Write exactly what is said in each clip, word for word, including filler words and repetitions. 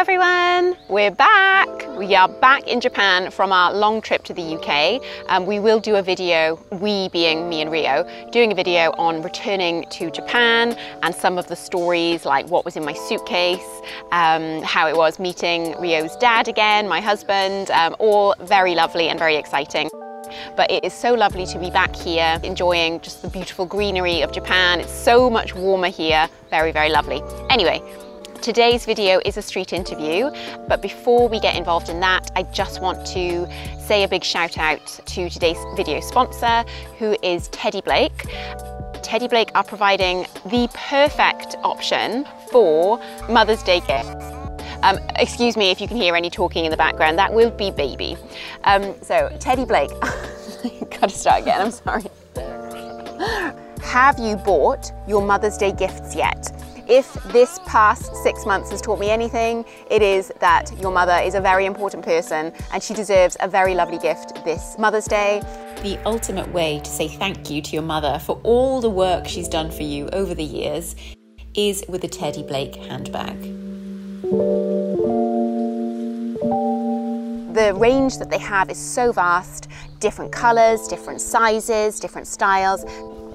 Hello everyone, we're back. We are back in Japan from our long trip to the U K. Um, we will do a video, we being me and Rio, doing a video on returning to Japan and some of the stories like what was in my suitcase, um, how it was meeting Rio's dad again, my husband, um, all very lovely and very exciting. But it is so lovely to be back here enjoying just the beautiful greenery of Japan. It's so much warmer here, very, very lovely. Anyway, today's video is a street interview, but before we get involved in that, I just want to say a big shout out to today's video sponsor, who is Teddy Blake. Teddy Blake are providing the perfect option for Mother's Day gifts. Um, excuse me if you can hear any talking in the background, that will be baby. Um, so Teddy Blake, gotta start again, I'm sorry. Have you bought your Mother's Day gifts yet? If this past six months has taught me anything, it is that your mother is a very important person and she deserves a very lovely gift this Mother's Day. The ultimate way to say thank you to your mother for all the work she's done for you over the years is with a Teddy Blake handbag. The range that they have is so vast, different colours, different sizes, different styles.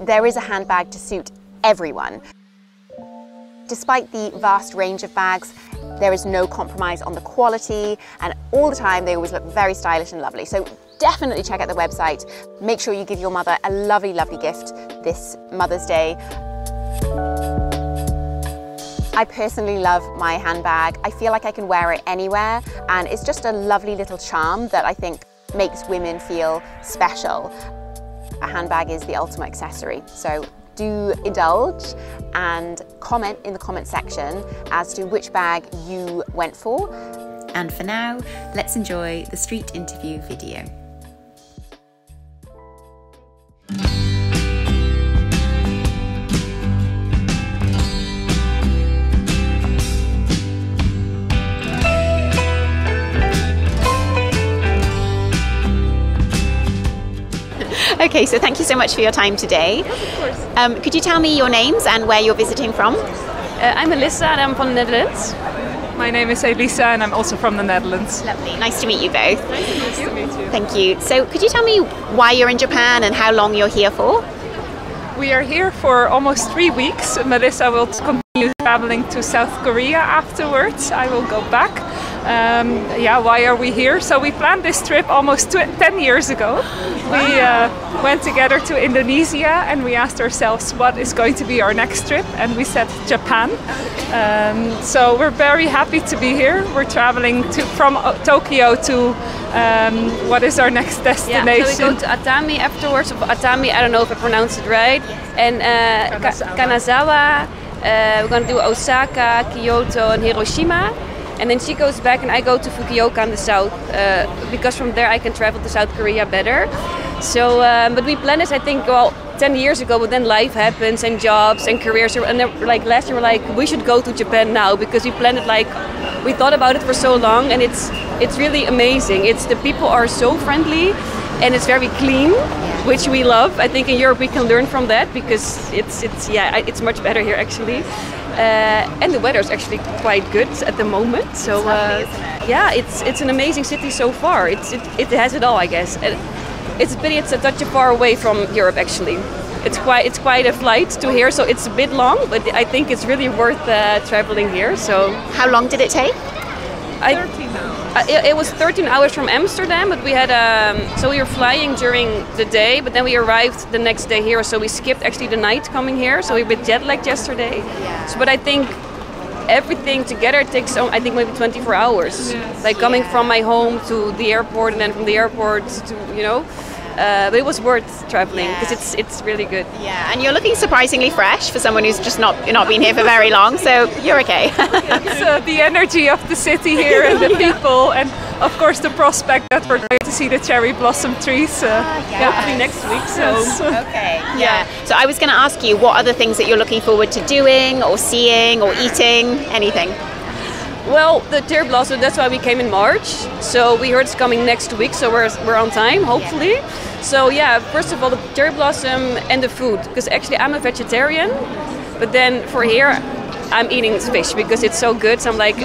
There is a handbag to suit everyone. Despite the vast range of bags, there is no compromise on the quality, and all the time they always look very stylish and lovely. So definitely check out the website. Make sure you give your mother a lovely, lovely gift this Mother's Day. I personally love my handbag. I feel like I can wear it anywhere, and it's just a lovely little charm that I think makes women feel special. A handbag is the ultimate accessory. So do indulge and comment in the comment section as to which bag you went for. And for now, let's enjoy the street interview video. Okay, so thank you so much for your time today. Yes, of course. Um, could you tell me your names and where you're visiting from? Uh, I'm Elisa and I'm from the Netherlands. My name is Elisa and I'm also from the Netherlands. Lovely, nice to meet you both. Nice to meet you. Thank you. So could you tell me why you're in Japan and how long you're here for? We are here for almost three weeks. Melissa will continue traveling to South Korea afterwards. I will go back. Um, yeah, why are we here? So we planned this trip almost ten years ago. We uh, went together to Indonesia and we asked ourselves what is going to be our next trip, and we said Japan. Um, so we're very happy to be here. We're traveling to, from uh, Tokyo to um, what is our next destination. Yeah, so we go to Atami afterwards. Atami, I don't know if I pronounced it right. And uh, Kanazawa. Kanazawa. Uh, we're going to do Osaka, Kyoto and Hiroshima. And then she goes back and I go to Fukuoka in the south, uh, because from there I can travel to South Korea better. So, um, but we planned it, I think, well, ten years ago, but then life happens and jobs and careers. And then, like last year, we're like, we should go to Japan now, because we planned it, like, we thought about it for so long, and it's it's really amazing. It's the people are so friendly and it's very clean, which we love. I think in Europe we can learn from that, because it's it's yeah, it's much better here actually. Uh, and the weather is actually quite good at the moment. So it's lovely, uh, isn't it? Yeah, it's it's an amazing city so far. It's it, it has it all, I guess. It, it's a pity it's a touch far away from Europe actually. It's quite it's quite a flight to here, so it's a bit long. But I think it's really worth uh, traveling here. So how long did it take? I, thirteen hours. I, it was thirteen hours from Amsterdam, but we had um, so we were flying during the day, but then we arrived the next day here, so we skipped actually the night coming here, so we were a bit jet lagged yesterday. Yeah. So, but I think everything together takes um, I think maybe twenty-four hours, yes. Like coming yeah. from my home to the airport and then from the airport to, you know. Uh, but it was worth traveling, because yeah. it's it's really good. Yeah, and you're looking surprisingly fresh for someone who's just not not been here for very long, so you're okay. It's uh, the energy of the city here and the people, and of course the prospect that we're going to see the cherry blossom trees uh, uh, yes. hopefully next week. So yes. okay, yeah. yeah. So I was going to ask you, what are the things that you're looking forward to doing or seeing or eating, anything? Well, the cherry blossom, that's why we came in March. So we heard it's coming next week, so we're, we're on time, hopefully. Yeah. So yeah, first of all, the cherry blossom and the food, because actually I'm a vegetarian, but then for here, I'm eating fish because it's so good. So I'm like,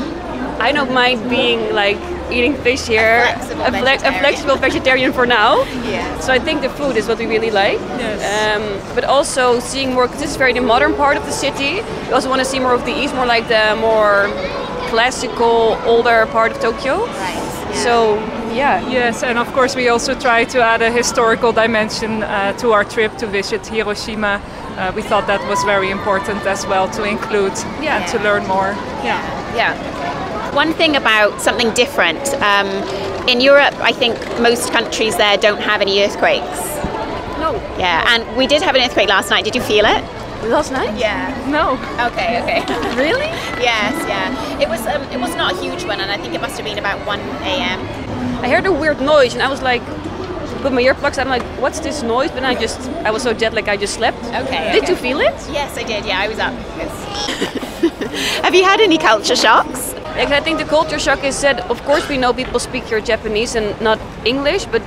I don't mind being like eating fish here, a flexible, a vegetarian. A flexible vegetarian for now. Yeah. So I think the food is what we really like. Yes. Um, but also seeing more, because this is very the modern part of the city. We also want to see more of the east, more like the more classical, older part of Tokyo. Right. Yeah. So. Yeah. Yes, and of course we also try to add a historical dimension uh, to our trip to visit Hiroshima. Uh, we thought that was very important as well to include yeah. and to learn more. Yeah. Yeah. One thing about something different. Um, in Europe, I think most countries there don't have any earthquakes. No. Yeah, no. And we did have an earthquake last night. Did you feel it? Last night? Yeah. No. Okay. Okay. Really? Yes. Yeah. It was. Um, it was not a huge one, and I think it must have been about one A M I heard a weird noise, and I was like, put my earplugs. I'm like, what's this noise? But I just, I was so jet like I just slept. Okay. Did okay. you feel it? Yes, I did. Yeah, I was up. Have you had any culture shocks? Like, I think the culture shock is that, of course, we know people speak your Japanese and not English, but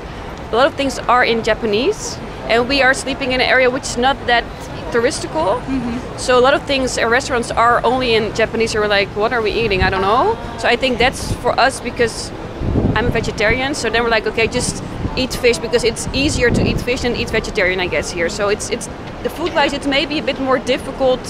a lot of things are in Japanese, and we are sleeping in an area which is not that touristical. Mm-hmm. So a lot of things and restaurants are only in Japanese. So we're like, what are we eating? I don't know. So I think that's for us, because I'm a vegetarian, so then we're like, okay, just eat fish, because it's easier to eat fish than eat vegetarian, I guess, here. So it's it's the food-wise, it's maybe a bit more difficult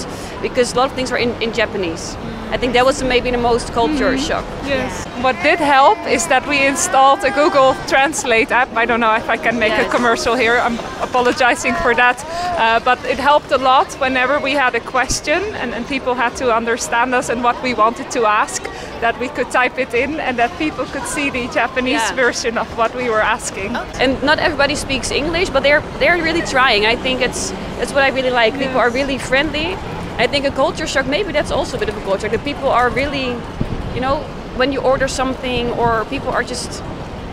because a lot of things are in, in Japanese. I think that was maybe the most culture mm-hmm. shock. Yes. What did help is that we installed a Google Translate app. I don't know if I can make yes. a commercial here. I'm apologizing for that. Uh, but it helped a lot whenever we had a question and, and people had to understand us and what we wanted to ask, that we could type it in and that people could see the Japanese yeah. version of what we were asking. Okay. And not everybody speaks English, but they're they're really trying. I think it's that's what I really like. Yes. People are really friendly. I think a culture shock, maybe that's also a bit of a culture, that people are really, you know, when you order something, or people are just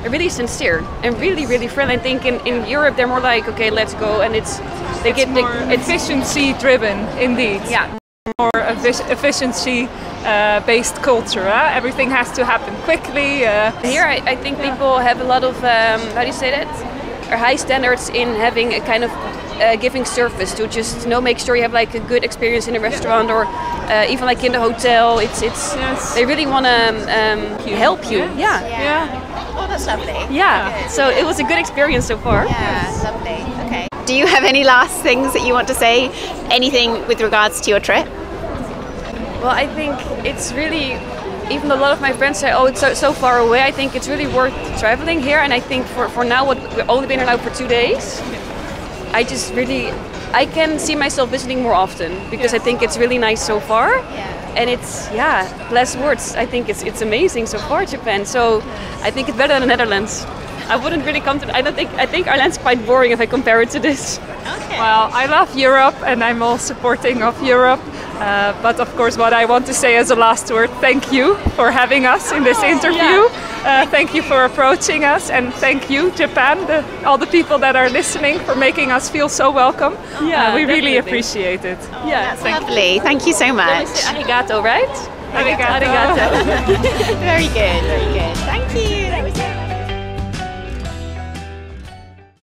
really sincere and really, really friendly. I think in, in Europe they're more like, okay, let's go, and it's they it's get more the, it's efficiency driven, indeed. Yeah, more efficiency uh, based culture. Huh? Everything has to happen quickly. Uh. Here, I, I think yeah. people have a lot of um, how do you say that? Or high standards in having a kind of. Uh, giving service to just you know make sure you have like a good experience in a restaurant yeah. or uh, even like in the hotel. It's it's yes. they really want to um, help you. Yes. Yeah. yeah. Yeah. Oh, that's lovely. Yeah. Good. So yeah. it was a good experience so far. Yeah, yes. Lovely. Okay. Do you have any last things that you want to say? Anything with regards to your trip? Well, I think it's really. Even a lot of my friends say, oh, it's so, so far away. I think it's really worth traveling here. And I think for for now, what we've only been allowed for two days. I just really, I can see myself visiting more often, because yes. I think it's really nice so far. Yeah. And it's, yeah, less words. I think it's it's amazing so far, Japan. So yes. I think it's better than the Netherlands. I wouldn't really come to, I don't think, I think our land's quite boring if I compare it to this. Okay. Well, I love Europe and I'm all supporting of Europe. Uh, but of course, what I want to say as a last word, thank you for having us in this interview. Yeah. Uh, thank you for approaching us, and thank you, Japan, the, all the people that are listening, for making us feel so welcome. Yeah, uh, we definitely. really appreciate it. Oh, yeah, thank lovely. You. Thank you so much. Arigato, right? Arigato. Arigato. Arigato. Very good. Very good. Thank you. That was